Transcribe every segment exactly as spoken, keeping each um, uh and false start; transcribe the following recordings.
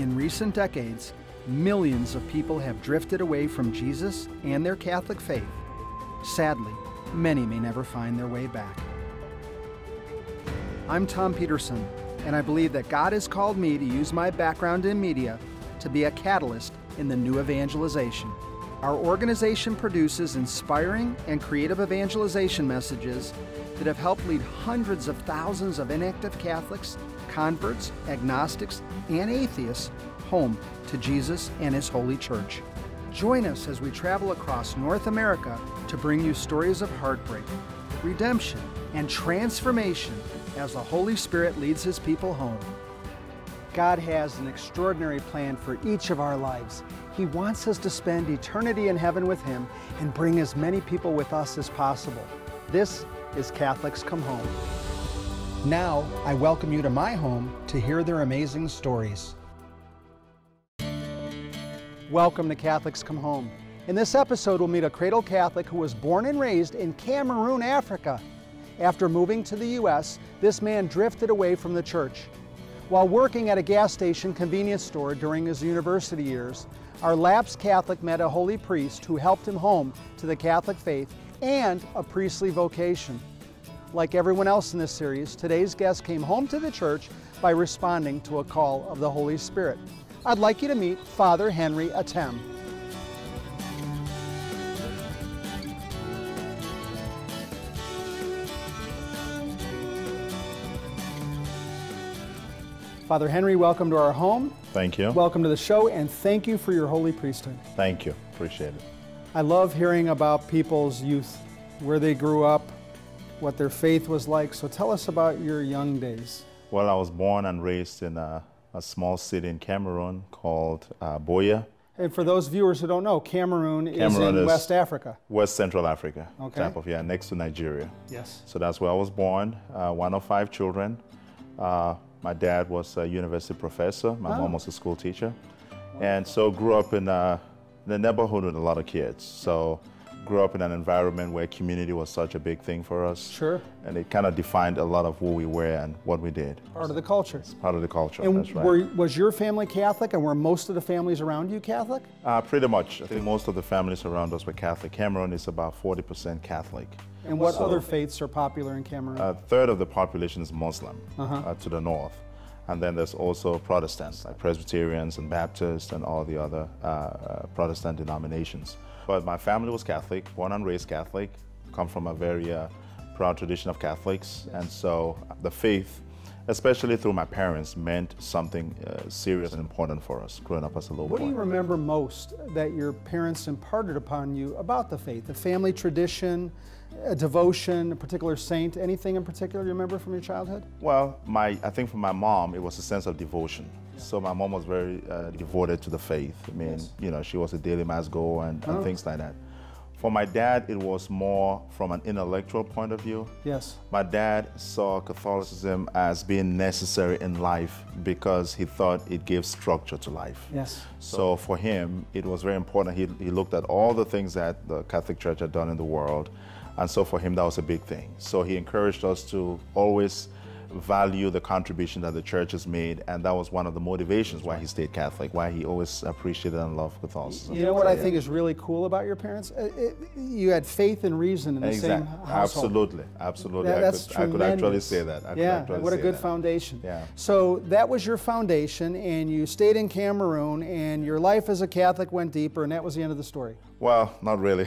In recent decades, millions of people have drifted away from Jesus and their Catholic faith. Sadly, many may never find their way back. I'm Tom Peterson, and I believe that God has called me to use my background in media to be a catalyst in the new evangelization. Our organization produces inspiring and creative evangelization messages that have helped lead hundreds of thousands of inactive Catholics, converts, agnostics, and atheists home to Jesus and His Holy Church. Join us as we travel across North America to bring you stories of heartbreak, redemption, and transformation as the Holy Spirit leads His people home. God has an extraordinary plan for each of our lives. He wants us to spend eternity in heaven with Him and bring as many people with us as possible. This is Catholics Come Home. Now, I welcome you to my home to hear their amazing stories. Welcome to Catholics Come Home. In this episode, we'll meet a cradle Catholic who was born and raised in Cameroon, Africa. After moving to the U S, this man drifted away from the church. While working at a gas station convenience store during his university years, our lapsed Catholic met a holy priest who helped him home to the Catholic faith and a priestly vocation. Like everyone else in this series, today's guest came home to the church by responding to a call of the Holy Spirit. I'd like you to meet Father Henry Atem. Father Henry, welcome to our home. Thank you. Welcome to the show, and thank you for your holy priesthood. Thank you. Appreciate it. I love hearing about people's youth, where they grew up, what their faith was like. So tell us about your young days. Well, I was born and raised in a, a small city in Cameroon called uh, Boya. And for those viewers who don't know, Cameroon, Cameroon is in is West Africa. West Central Africa, okay. Type of, yeah, next to Nigeria. Yes. So that's where I was born, uh, one of five children. Uh, My dad was a university professor, my oh. mom was a school teacher. And so grew up in a, in a neighborhood with a lot of kids. So grew up in an environment where community was such a big thing for us. Sure. And it kind of defined a lot of who we were and what we did. Part of the culture. It's part of the culture, and that's right. Were, was your family Catholic, and were most of the families around you Catholic? Uh, pretty much. I think most of the families around us were Catholic. Cameroon is about forty percent Catholic. And what so, other faiths are popular in Cameroon? A third of the population is Muslim uh-huh. uh, to the north. And then there's also Protestants, like Presbyterians and Baptists and all the other uh, uh, Protestant denominations. But my family was Catholic, born and raised Catholic, come from a very uh, proud tradition of Catholics. Yes. And so the faith, especially through my parents, meant something uh, serious and important for us growing up as a little boy. What do you remember most that your parents imparted upon you about the faith, the family tradition, a devotion, a particular saint, anything in particular you remember from your childhood? Well, my, I think from my mom, it was a sense of devotion. Yeah. So my mom was very uh, devoted to the faith. I mean, yes. you know, she was a daily mass goer and, oh. and things like that. For my dad, it was more from an intellectual point of view. Yes. My dad saw Catholicism as being necessary in life because he thought it gave structure to life. Yes. So for him, it was very important. He, he looked at all the things that the Catholic Church had done in the world. And so for him, that was a big thing. So he encouraged us to always value the contribution that the church has made, and that was one of the motivations why he stayed Catholic, why he always appreciated and loved Catholicism. You know what I think is really cool about your parents? It, it, you had faith and reason in the exactly. same household. Absolutely, absolutely. That, that's I, could, I could actually say that. I yeah, could what a good that. foundation. Yeah. So that was your foundation, and you stayed in Cameroon, and your life as a Catholic went deeper, and that was the end of the story. Well, not really.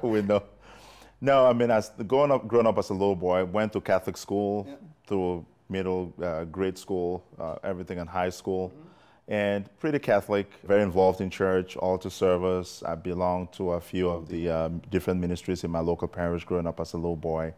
We know. No, I mean, as growing up, growing up as a little boy, went to Catholic school, yeah. through middle uh, grade school, uh, everything in high school, mm-hmm. and pretty Catholic, very involved in church, altar service. I belonged to a few of the um, different ministries in my local parish growing up as a little boy.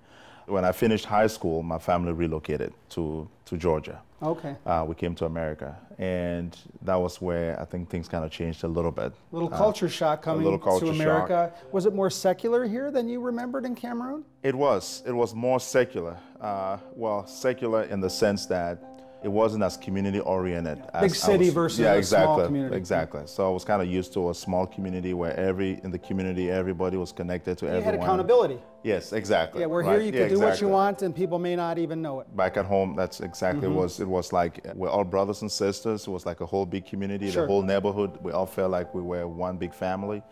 When I finished high school, my family relocated to, to Georgia. Okay. Uh, we came to America, and that was where I think things kind of changed a little bit. A little culture uh, shock coming little culture to America. Shock. Was it more secular here than you remembered in Cameroon? It was. It was more secular. Uh, well, secular in the sense that it wasn't as community oriented. Yeah. As Big city was, versus yeah, a exactly, small community. Exactly. So I was kind of used to a small community where every in the community everybody was connected to you everyone. You had accountability. Yes, exactly. Yeah, we're right. here. You can yeah, do exactly. what you want, and people may not even know it. Back at home, that's exactly mm-hmm. it was. It was like we're all brothers and sisters. It was like a whole big community, sure. the whole neighborhood. We all felt like we were one big family.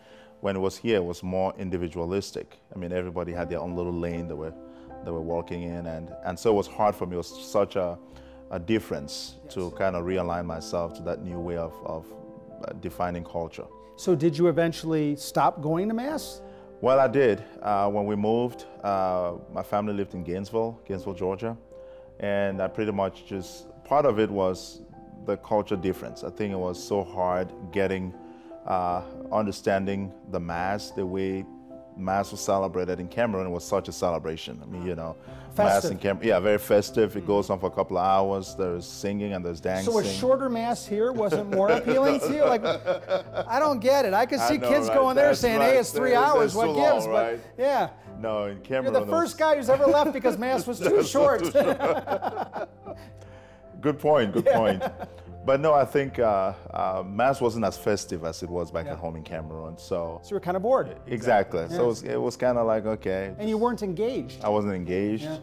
When it was here, it was more individualistic. I mean, everybody had their own little lane that were they were walking in, and and so it was hard for me. It was such a a difference yes. to kind of realign myself to that new way of, of defining culture. So did you eventually stop going to Mass? Well, I did. Uh, when we moved, uh, my family lived in Gainesville, Gainesville, Georgia, and I pretty much just, part of it was the culture difference. I think it was so hard getting, uh, understanding the Mass, the way Mass was celebrated in Cameroon. It was such a celebration. I mean, you know, festive. Mass in Cameroon, yeah, very festive. It goes on for a couple of hours. There's singing and there's dancing. So a shorter Mass here wasn't more appealing to you? Like, I don't get it. I could see I know, kids right? going there that's saying, right. hey, it's three there, hours. What long, gives? Right? But yeah. No, in Cameroon. You're the first was... guy who's ever left because Mass was too short. Too short. Good point. Good yeah. point. But no, I think uh, uh, Mass wasn't as festive as it was back yeah. at home in Cameroon, so... So you were kind of bored. Exactly. Yeah. So it was, it was kind of like, okay... And you weren't engaged. I wasn't engaged. Yeah.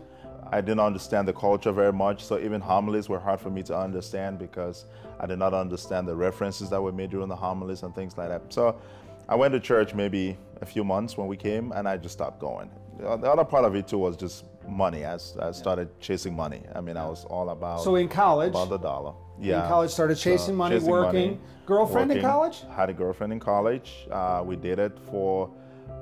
I didn't understand the culture very much, so even homilies were hard for me to understand because I did not understand the references that were made during the homilies and things like that. So I went to church maybe a few months when we came, and I just stopped going. The other part of it, too, was just money. I, I started chasing money. I mean, I was all about... So in college... About the dollar. Yeah. In college, started chasing so, money, chasing working. Money, girlfriend working. in college? Had a girlfriend in college. Uh, we dated for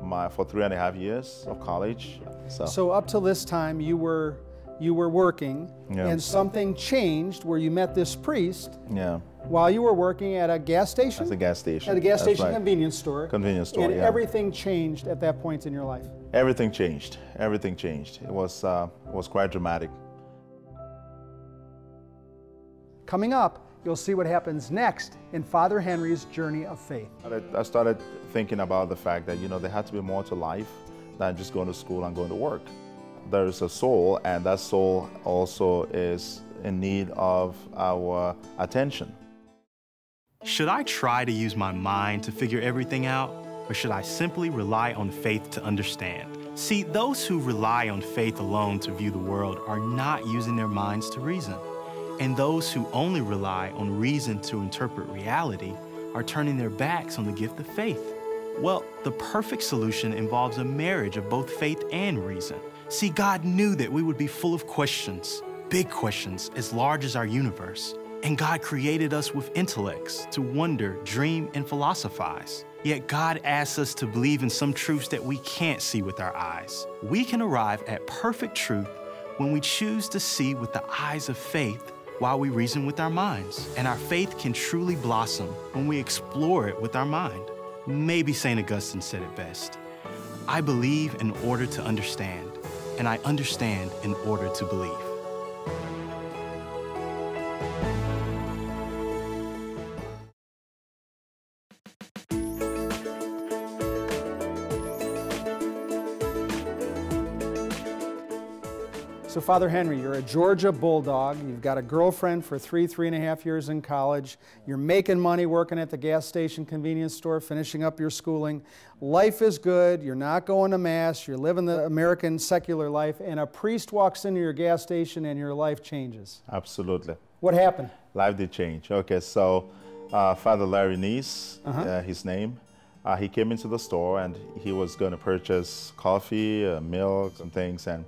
my for three and a half years of college. So, so up till this time, you were you were working, yeah. and something changed where you met this priest. Yeah. While you were working at a gas station. At a gas station. At a gas That's station right. convenience store. Convenience store. And yeah. everything changed at that point in your life. Everything changed. Everything changed. It was uh, it was quite dramatic. Coming up, you'll see what happens next in Father Henry's journey of faith. I started thinking about the fact that, you know, there had to be more to life than just going to school and going to work. There is a soul, and that soul also is in need of our attention. Should I try to use my mind to figure everything out, or should I simply rely on faith to understand? See, those who rely on faith alone to view the world are not using their minds to reason. And those who only rely on reason to interpret reality are turning their backs on the gift of faith. Well, the perfect solution involves a marriage of both faith and reason. See, God knew that we would be full of questions, big questions as large as our universe. And God created us with intellects to wonder, dream, and philosophize. Yet God asks us to believe in some truths that we can't see with our eyes. We can arrive at perfect truth when we choose to see with the eyes of faith while we reason with our minds. And our faith can truly blossom when we explore it with our mind. Maybe Saint Augustine said it best, "I believe in order to understand, and I understand in order to believe." So Father Henry, you're a Georgia Bulldog, you've got a girlfriend for three, three and a half years in college, you're making money working at the gas station convenience store, finishing up your schooling, life is good, you're not going to Mass, you're living the American secular life, and a priest walks into your gas station and your life changes. Absolutely. What happened? Life did change. Okay, so uh, Father Larry niece, uh-huh. uh, his name, uh, he came into the store and he was going to purchase coffee, uh, milk, and things, and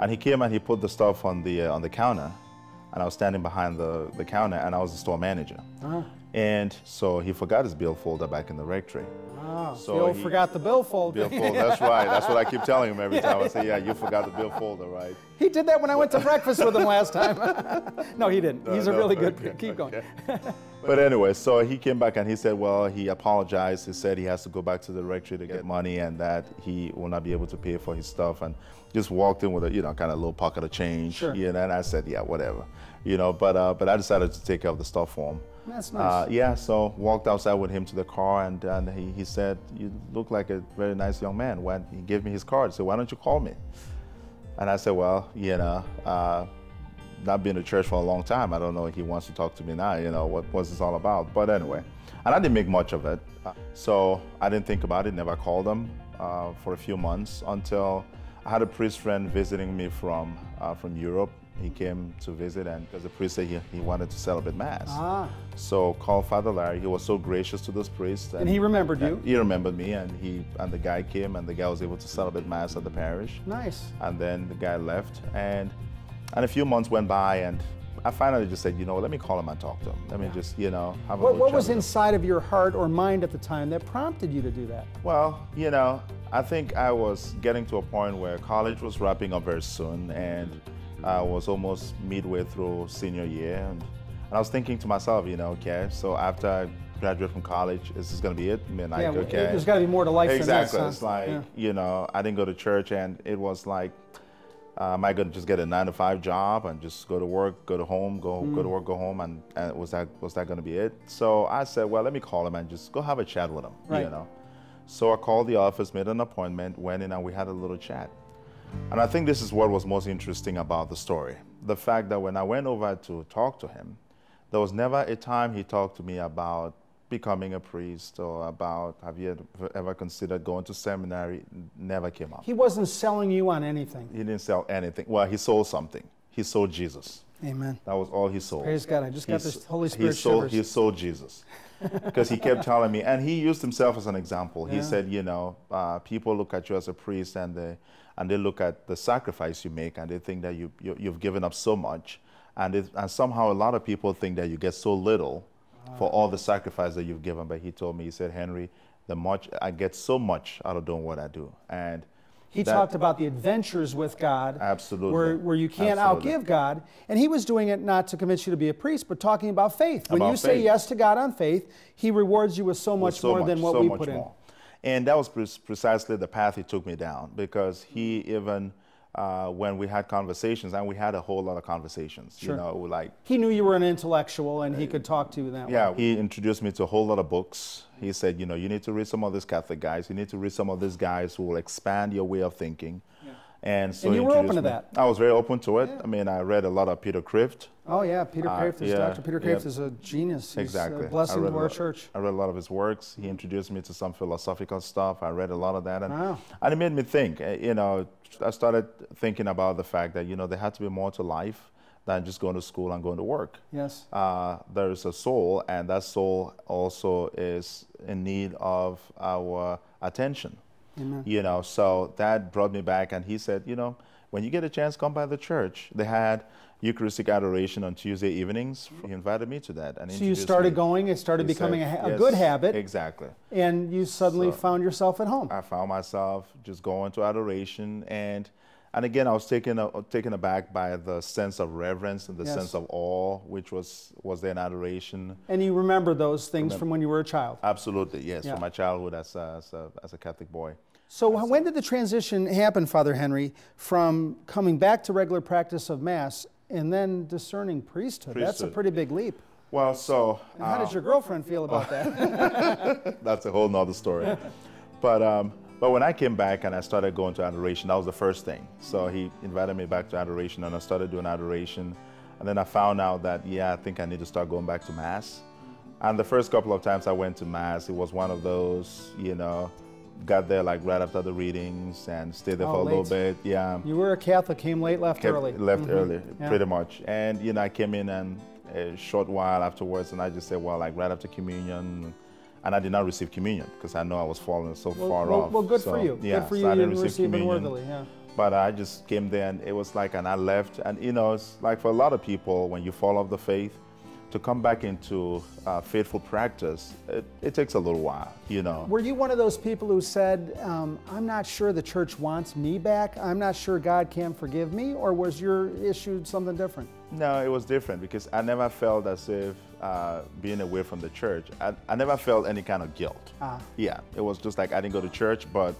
And he came and he put the stuff on the uh, on the counter, and I was standing behind the, the counter, and I was the store manager. Uh-huh. And so he forgot his bill folder back in the rectory. Oh, so he forgot the bill folder. Bill folder. That's right. That's what I keep telling him every yeah, time. I say, yeah, you forgot the bill folder, right? He did that when I went to breakfast with him last time. No, he didn't. No, He's no, a really okay, good, keep okay. going. But anyway, so he came back and he said, well, he apologized. He said he has to go back to the rectory to get money and that he will not be able to pay for his stuff, and just walked in with a, you know, kind of little pocket of change. Sure. You know, and I said, yeah, whatever. You know, but, uh, but I decided to take care of the stuff for him. That's nice. Uh, yeah, so walked outside with him to the car, and, and he, he said, you look like a very nice young man. When he gave me his card, he said, why don't you call me? And I said, well, you know, uh, not been to church for a long time. I don't know if he wants to talk to me now, you know, what was this all about? But anyway, and I didn't make much of it. So I didn't think about it, never called him uh, for a few months until I had a priest friend visiting me from, uh, from Europe. He came to visit, and because the priest said he, he wanted to celebrate Mass. Ah. So called Father Larry. He was so gracious to this priest. And, and he remembered and you? He remembered me, and he and the guy came, and the guy was able to celebrate Mass at the parish. Nice. And then the guy left, and, and a few months went by, and I finally just said, you know, let me call him and talk to him. Let yeah. me just, you know, have a What, what was inside of your heart or mind at the time that prompted you to do that? Well, you know, I think I was getting to a point where college was wrapping up very soon, and I was almost midway through senior year, and, and I was thinking to myself, you know, okay, so after I graduate from college, is this going to be it? I mean, like, yeah, okay. There's got to be more to life exactly. than that. Exactly. It's like, yeah. you know, I didn't go to church, and it was like, uh, am I going to just get a nine to five job and just go to work, go to home, go mm. go to work, go home, and, and was that was that going to be it? So I said, well, let me call him and just go have a chat with him, right. you know. So I called the office, made an appointment, went in, and we had a little chat. And I think this is what was most interesting about the story. The fact that when I went over to talk to him, there was never a time he talked to me about becoming a priest or about, have you ever considered going to seminary? Never came up. He wasn't selling you on anything. He didn't sell anything. Well, he sold something. He sold Jesus. Amen. That was all he sold. Praise God. I just got he, this Holy Spirit he sold, shivers. He sold Jesus. Because he kept telling me, and he used himself as an example. Yeah. He said, you know, uh, people look at you as a priest, and they, and they look at the sacrifice you make, and they think that you, you, you've given up so much. And, it, and somehow a lot of people think that you get so little wow. for all the sacrifice that you've given. But he told me, he said, Henry, the much, I get so much out of doing what I do. And he that, talked about the adventures with God. Absolutely. Where, where you can't absolutely. outgive God. And he was doing it not to convince you to be a priest, but talking about faith. When about you faith. say yes to God on faith, he rewards you with so much with so more much, than what so we put more. in. And that was pre precisely the path he took me down, because he even, uh, when we had conversations, and we had a whole lot of conversations, sure. you know, like... He knew you were an intellectual, and uh, he could talk to you that yeah, way. Yeah, he introduced me to a whole lot of books. He said, you know, you need to read some of these Catholic guys. You need to read some of these guys who will expand your way of thinking. Yeah. And so and you were open to that. I was very open to it. Yeah. I mean, I read a lot of Peter Kreeft. Oh, yeah, Peter uh, Kreeft. Is yeah, Doctor Peter Kreeft yeah. is a genius. He's exactly. a blessing to our church. I read a lot of his works. He introduced me to some philosophical stuff. I read a lot of that. And, wow. and it made me think. You know, I started thinking about the fact that, you know, there had to be more to life than just going to school and going to work. Yes. Uh, there is a soul, and that soul also is in need of our attention. Amen. You know, so that brought me back, and he said, you know, when you get a chance, come by the church. They had Eucharistic adoration on Tuesday evenings. He invited me to that. And so you started me. going, it started he becoming said, a, a yes, good habit. Exactly. And you suddenly so found yourself at home. I found myself just going to adoration, and and again, I was taken, uh, taken aback by the sense of reverence and the yes. sense of awe, which was, was there in adoration. And you remember those things remember. from when you were a child? Absolutely, yes, yeah. from my childhood as a, as a, as a Catholic boy. So That's when did the transition happen, Father Henry, from coming back to regular practice of Mass and then discerning priesthood? priesthood. That's a pretty big leap. Well, so... And how uh, did your girlfriend feel about uh, that? That's a whole nother story. But, um, but when I came back and I started going to adoration, that was the first thing. So he invited me back to adoration, and I started doing adoration. And then I found out that, yeah, I think I need to start going back to Mass. And the first couple of times I went to Mass, it was one of those, you know, got there like right after the readings and stayed there oh, for a late. little bit. Yeah. You were a Catholic, came late, left Kept, early. Left mm-hmm. early, yeah. pretty much. And you know, I came in and a short while afterwards, and I just said, well, like right after communion, and I did not receive communion because I know I was falling so well, far well, off. Well, good so, for you. Yeah, good for you. So I didn't receive, receive communion. Worthily, yeah. But I just came there, and it was like, and I left, and you know, it's like for a lot of people, when you fall off the faith, to come back into uh, faithful practice, it, it takes a little while, you know. Were you one of those people who said, um, I'm not sure the church wants me back, I'm not sure God can forgive me, or was your issue something different? No, it was different, because I never felt as if uh, being away from the church, I, I never felt any kind of guilt. Ah. Yeah, it was just like I didn't go to church, but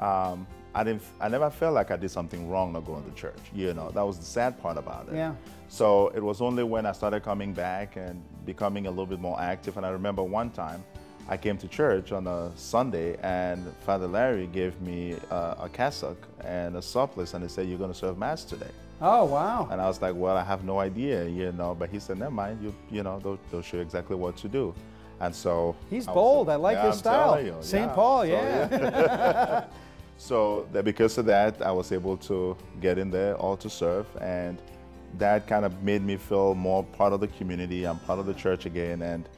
um, I, didn't, I never felt like I did something wrong not going to church, you know. That was the sad part about it. Yeah. So it was only when I started coming back and becoming a little bit more active. And I remember one time I came to church on a Sunday, and Father Larry gave me a, a cassock and a surplice, and he said, you're going to serve Mass today. Oh, wow. And I was like, well, I have no idea, you know. But he said, never mind, you, you know, they'll, they'll show you exactly what to do. And so he's I bold. Was, I like yeah, your I'm style. You, Saint Yeah. Paul, yeah. So, yeah. So that because of that, I was able to get in there, all to serve. And that kind of made me feel more part of the community. I'm part of the church again. And,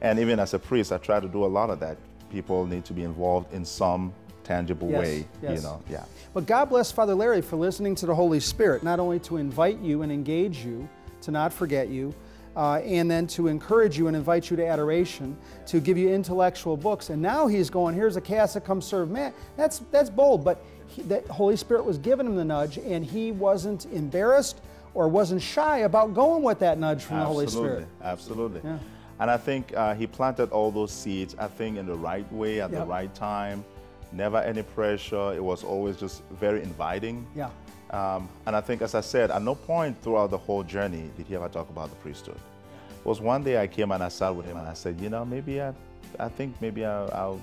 and even as a priest, I try to do a lot of that. People need to be involved in some tangible yes, way, yes. you know, yeah. Well, God bless Father Larry for listening to the Holy Spirit, not only to invite you and engage you, to not forget you, uh, and then to encourage you and invite you to adoration, to give you intellectual books. And now he's going, here's a cassock, come serve. Man, that's, that's bold, but he, the Holy Spirit was giving him the nudge, and he wasn't embarrassed or wasn't shy about going with that nudge from absolutely, the Holy Spirit. Absolutely, absolutely. Yeah. And I think uh, he planted all those seeds, I think, in the right way, at yep. the right time. Never any pressure. It was always just very inviting. Yeah. Um, and I think, as I said, at no point throughout the whole journey did he ever talk about the priesthood. It was one day I came and I sat with him and I said, you know, maybe I, I think maybe I, I'll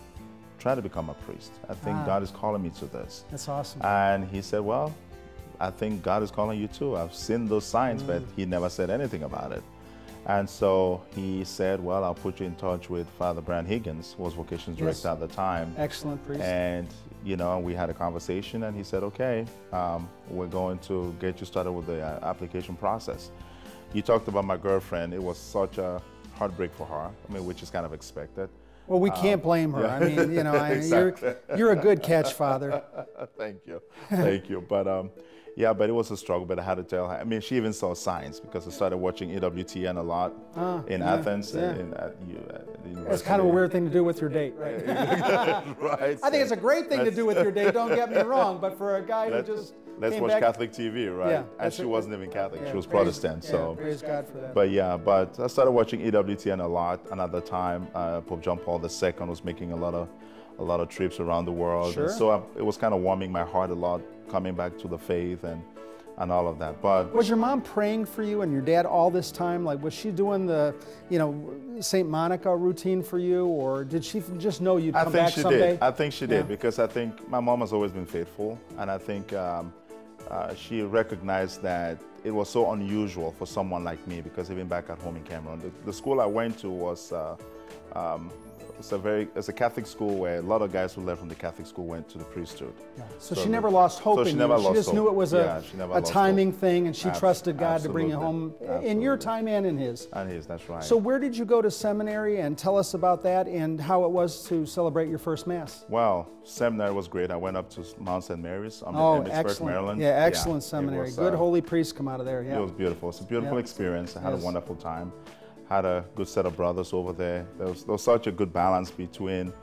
try to become a priest. I think ah. God is calling me to this. That's awesome. And he said, well, I think God is calling you too. I've seen those signs, mm. but he never said anything about it. And so he said, well, I'll put you in touch with Father Brian Higgins, who was vocations director yes. at the time. Excellent priest. And, you know, we had a conversation and he said, okay, um, we're going to get you started with the uh, application process. You talked about my girlfriend. It was such a heartbreak for her, I mean, which is kind of expected. Well, we can't um, blame her. Yeah. I mean, you know, I, exactly. you're, you're a good catch, Father. Thank you. Thank you. But, um, yeah, but it was a struggle, but I had to tell her. I mean, she even saw signs because I started watching E W T N a lot ah, in yeah, Athens. Yeah. And, and, uh, you, uh, it's kind of a weird thing to do with your date, right? Right. I think it's a great thing let's, to do with your date, don't get me wrong, but for a guy who just Let's came watch back, Catholic T V, right? Yeah, and she it, wasn't even Catholic, yeah, she was praise, Protestant. Yeah, so, praise God for that. But yeah, but I started watching E W T N a lot, and at the time, uh, Pope John Paul the Second was making a lot of a lot of trips around the world. Sure. And so I, it was kind of warming my heart a lot, coming back to the faith and, and all of that. But was your mom praying for you and your dad all this time? Like, was she doing the, you know, Saint Monica routine for you, or did she just know you'd come back someday? I think she did. I think she did, because I think my mom has always been faithful, and I think um, uh, she recognized that it was so unusual for someone like me, because even back at home in Cameroon, the, the school I went to was, uh, um, It's a very, it's a Catholic school where a lot of guys who left from the Catholic school went to the priesthood. Yeah. So, so she never lost hope. So she, in never you. Lost she just hope. Knew it was a, yeah, a timing hope. Thing, and she Abs trusted God absolutely. To bring you home absolutely. In your time and in His. And His, that's right. So where did you go to seminary, and tell us about that and how it was to celebrate your first Mass? Well, seminary was great. I went up to Mount Saint Mary's. I'm oh, in Pittsburgh, Maryland. Yeah, excellent yeah, seminary. Was, good uh, holy priests come out of there. Yeah. It was beautiful. It's a beautiful yeah. experience. I had yes. a wonderful time. Had a good set of brothers over there. There was, there was such a good balance between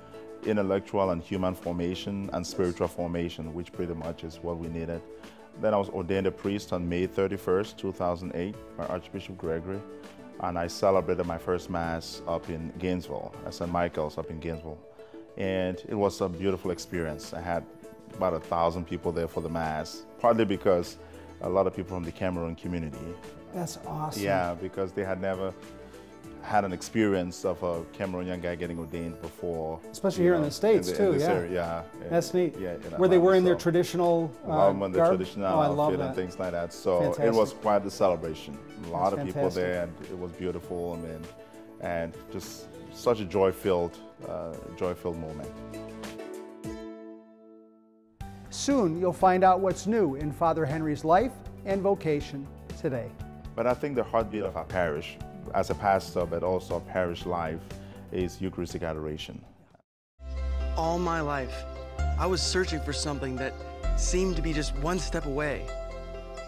intellectual and human formation and spiritual formation, which pretty much is what we needed. Then I was ordained a priest on May thirty-first, two thousand eight, by Archbishop Gregory, and I celebrated my first Mass up in Gainesville, at Saint Michael's up in Gainesville. And it was a beautiful experience. I had about a thousand people there for the Mass, partly because a lot of people from the Cameroon community. That's awesome. Yeah, because they had never had an experience of a Cameroonian guy getting ordained before. Especially here know, in the States, in the, too, in yeah. Area, yeah. In, That's neat. Yeah, where they were in so, their traditional uh, garb? Their traditional oh, I love outfit that. And things like that. So fantastic. It was quite a celebration. A lot That's of fantastic. People there, and it was beautiful. I mean, and just such a joy-filled, uh, joy-filled moment. Soon, you'll find out what's new in Father Henry's life and vocation today. But I think the heartbeat of our parish, as a pastor, but also parish life, is Eucharistic adoration. All my life, I was searching for something that seemed to be just one step away.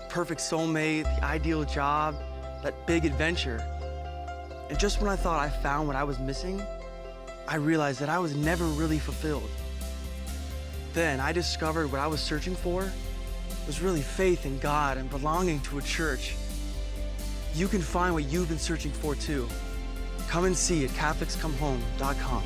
Perfect soulmate, the ideal job, that big adventure. And just when I thought I found what I was missing, I realized that I was never really fulfilled. Then I discovered what I was searching for was really faith in God and belonging to a church. You can find what you've been searching for, too. Come and see at Catholics Come Home dot com.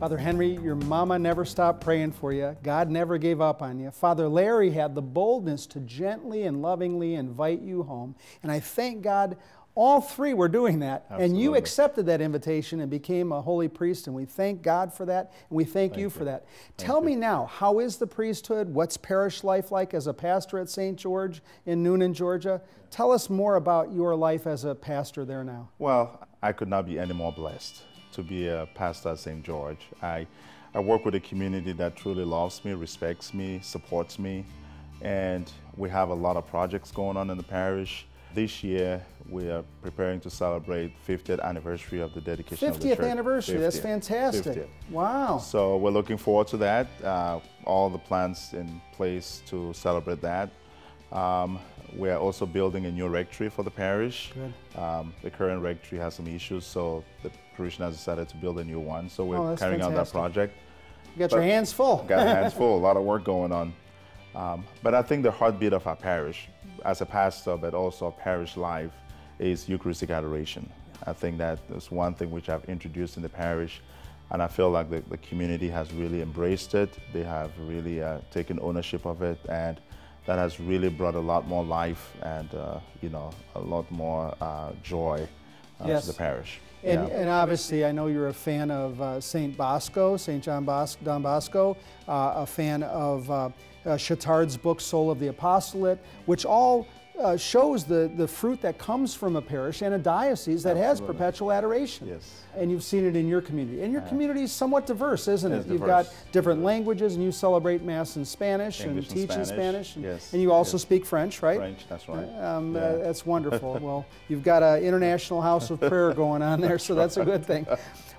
Father Henry, your mama never stopped praying for you. God never gave up on you. Father Larry had the boldness to gently and lovingly invite you home. And I thank God All three were doing that. Absolutely. And you accepted that invitation and became a holy priest, and we thank God for that, and we thank, thank you for you. that. Thank Tell you. me now, how is the priesthood? What's parish life like as a pastor at Saint George in Noonan, Georgia? Yeah. Tell us more about your life as a pastor there now. Well, I could not be any more blessed to be a pastor at Saint George. I, I work with a community that truly loves me, respects me, supports me, and we have a lot of projects going on in the parish. This year, we are preparing to celebrate fiftieth anniversary of the dedication of the church. fiftieth anniversary, that's fantastic. fiftieth. Wow. So we're looking forward to that. Uh, all the plans in place to celebrate that. Um, we are also building a new rectory for the parish. Good. Um, the current rectory has some issues, so the parishioners decided to build a new one. So we're oh, carrying fantastic. out that project. You got but your hands full. Got hands full, a lot of work going on. Um, but I think the heartbeat of our parish, as a pastor, but also parish life, is Eucharistic adoration. I think that is one thing which I've introduced in the parish, and I feel like the, the community has really embraced it. They have really uh, taken ownership of it, and that has really brought a lot more life and uh, you know, a lot more uh, joy uh, yes. to the parish. And, yeah. and obviously, I know you're a fan of uh, Saint Bosco, Saint John Bosco, Don Bosco, uh, a fan of uh, uh, Chittard's book, Soul of the Apostolate, which all uh, shows the, the fruit that comes from a parish and a diocese that Absolutely. has perpetual adoration. Yes. And you've seen it in your community. And your uh, community is somewhat diverse, isn't it? it? You've diverse. got different yeah. languages, and you celebrate Mass in Spanish English and teach and Spanish. in Spanish. And, yes. and you also yes. speak French, right? French, that's right. Uh, um, yeah. uh, that's wonderful. Well, you've got an international house of prayer going on there, so that's a good thing.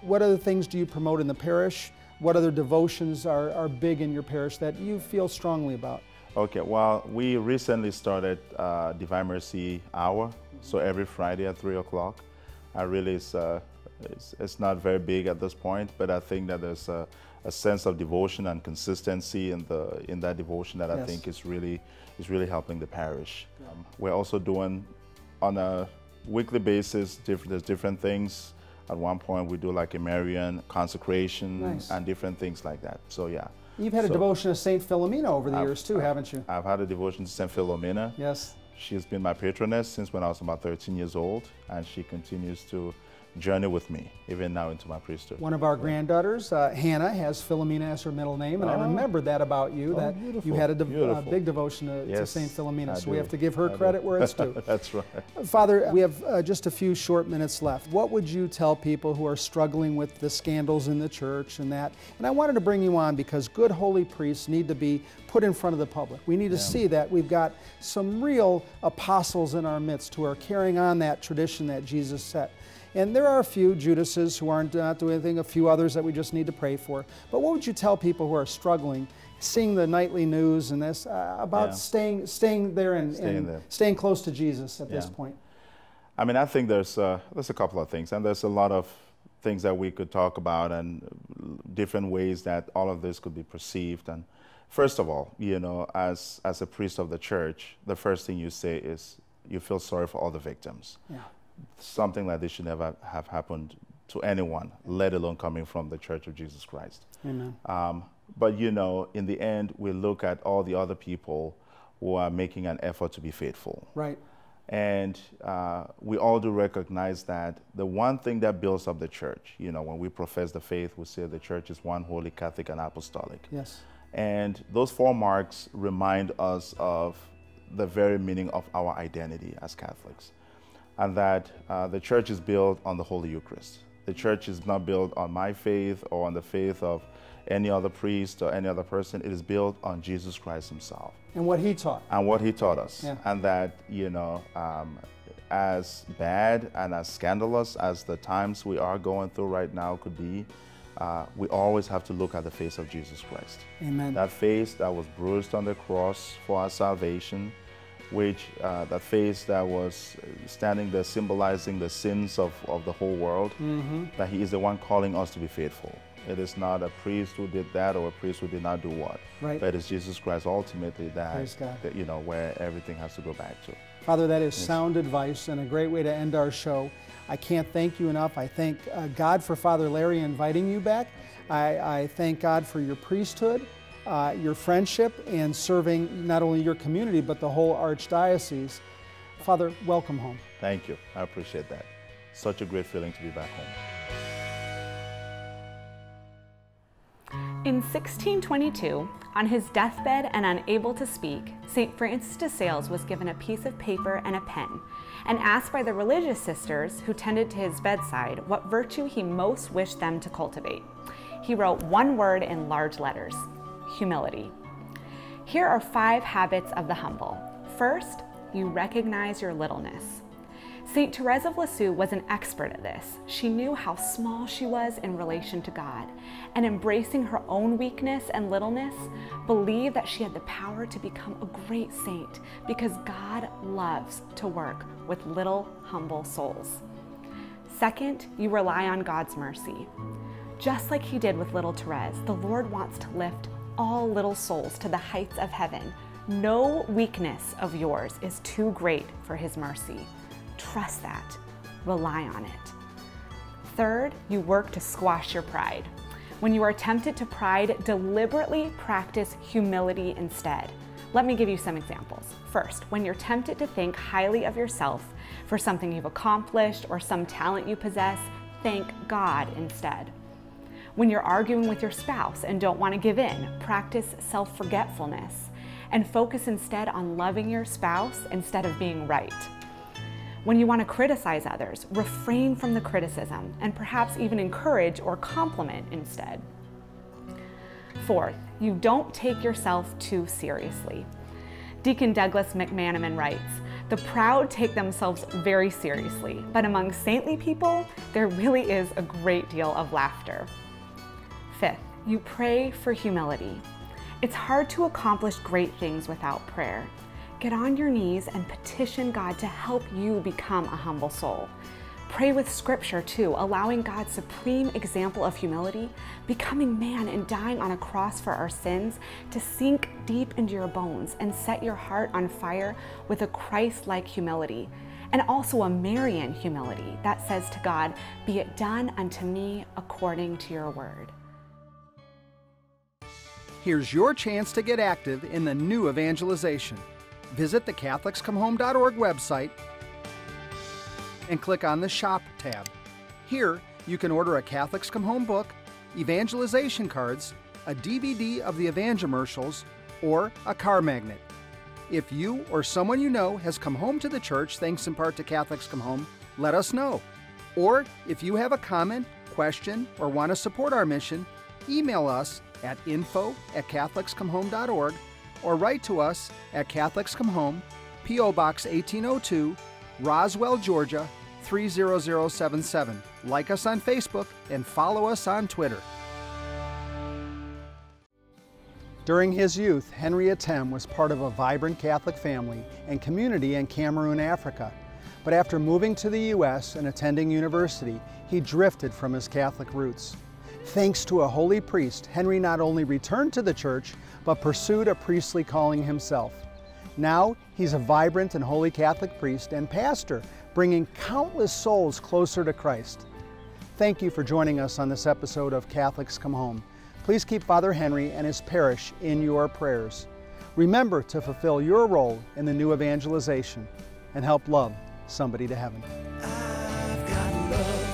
What other things do you promote in the parish? What other devotions are, are big in your parish that you feel strongly about? Okay, well, we recently started uh, Divine Mercy Hour, so every Friday at three o'clock. I really, it's, uh, it's, it's not very big at this point, but I think that there's a, a sense of devotion and consistency in, the, in that devotion that yes. I think is really, is really helping the parish. Yeah. Um, we're also doing, on a weekly basis, different, there's different things. At one point, we do like a Marian consecration nice. and different things like that, so yeah. You've had so, a devotion to Saint Philomena over the I've, years too, I've, haven't you? I've had a devotion to Saint Philomena. Yes. She's been my patroness since when I was about thirteen years old, and she continues to journey with me, even now into my priesthood. One of our yeah. granddaughters, uh, Hannah, has Philomena as her middle name, and oh. I remembered that about you, oh, that beautiful. you had a de uh, big devotion to, yes, to Saint Philomena, I so do. we have to give her I credit do. where it's due. That's right. Father, we have uh, just a few short minutes left. What would you tell people who are struggling with the scandals in the church and that? And I wanted to bring you on because good holy priests need to be put in front of the public. We need to yeah. see that we've got some real apostles in our midst who are carrying on that tradition that Jesus set. And there are a few Judases who aren't not doing anything, a few others that we just need to pray for. But what would you tell people who are struggling, seeing the nightly news and this, uh, about yeah. staying, staying there and, staying, and there. staying close to Jesus at yeah. this point? I mean, I think there's, uh, there's a couple of things, and there's a lot of things that we could talk about and different ways that all of this could be perceived. And first of all, you know, as, as a priest of the church, the first thing you say is you feel sorry for all the victims. Yeah. Something like this should never have happened to anyone, let alone coming from the Church of Jesus Christ. Amen. Um, but you know, in the end, we look at all the other people who are making an effort to be faithful. Right. And uh, we all do recognize that the one thing that builds up the church, you know, when we profess the faith, we say the church is one, holy, Catholic, and apostolic. Yes. And those four marks remind us of the very meaning of our identity as Catholics. And that uh, the church is built on the Holy Eucharist. The church is not built on my faith or on the faith of any other priest or any other person. It is built on Jesus Christ himself. And what he taught. And what he taught us. Yeah. And that, you know, um, as bad and as scandalous as the times we are going through right now could be, uh, we always have to look at the face of Jesus Christ. Amen. That face that was bruised on the cross for our salvation, which uh, the face that was standing there symbolizing the sins of, of the whole world, mm-hmm. that he is the one calling us to be faithful. It is not a priest who did that or a priest who did not do what, right. but it's Jesus Christ ultimately that, that, you know, where everything has to go back to. Father, that is yes. sound advice and a great way to end our show. I can't thank you enough. I thank uh, God for Father Larry inviting you back. I, I thank God for your priesthood. Uh, your friendship and serving not only your community, but the whole archdiocese. Father, welcome home. Thank you. I appreciate that. Such a great feeling to be back home. In sixteen twenty-two, on his deathbed and unable to speak, Saint Francis de Sales was given a piece of paper and a pen and asked by the religious sisters who tended to his bedside what virtue he most wished them to cultivate. He wrote one word in large letters: humility. Here are five habits of the humble. First, you recognize your littleness. Saint Therese of Lisieux was an expert at this. She knew how small she was in relation to God, and embracing her own weakness and littleness, believed that she had the power to become a great saint because God loves to work with little, humble souls. Second, you rely on God's mercy. Just like he did with little Therese, the Lord wants to lift all little souls to the heights of heaven. No weakness of yours is too great for his mercy. Trust that. Rely on it. Third, you work to squash your pride. When you are tempted to pride, deliberately practice humility instead. Let me give you some examples. First, when you're tempted to think highly of yourself for something you've accomplished or some talent you possess, thank God instead. When you're arguing with your spouse and don't want to give in, practice self-forgetfulness and focus instead on loving your spouse instead of being right. When you want to criticize others, refrain from the criticism and perhaps even encourage or compliment instead. Fourth, you don't take yourself too seriously. Deacon Douglas McManaman writes, "The proud take themselves very seriously, but among saintly people, there really is a great deal of laughter." Fifth, you pray for humility. It's hard to accomplish great things without prayer. Get on your knees and petition God to help you become a humble soul. Pray with scripture too, allowing God's supreme example of humility, becoming man and dying on a cross for our sins, to sink deep into your bones and set your heart on fire with a Christ-like humility, and also a Marian humility that says to God, "Be it done unto me according to your word." Here's your chance to get active in the new evangelization. Visit the Catholics Come Home dot org website and click on the Shop tab. Here, you can order a Catholics Come Home book, evangelization cards, a D V D of the evangelisticals, or a car magnet. If you or someone you know has come home to the church thanks in part to Catholics Come Home, let us know. Or if you have a comment, question, or want to support our mission, email us at info at Catholics Come Home dot org or write to us at Catholics Come Home, P O Box eighteen oh two, Roswell, Georgia three zero zero seven seven. Like us on Facebook and follow us on Twitter. During his youth, Henry Atem was part of a vibrant Catholic family and community in Cameroon, Africa. But after moving to the U S and attending university, he drifted from his Catholic roots. Thanks to a holy priest, Henry not only returned to the church, but pursued a priestly calling himself. Now, he's a vibrant and holy Catholic priest and pastor, bringing countless souls closer to Christ. Thank you for joining us on this episode of Catholics Come Home. Please keep Father Henry and his parish in your prayers. Remember to fulfill your role in the new evangelization and help love somebody to heaven. I've got love.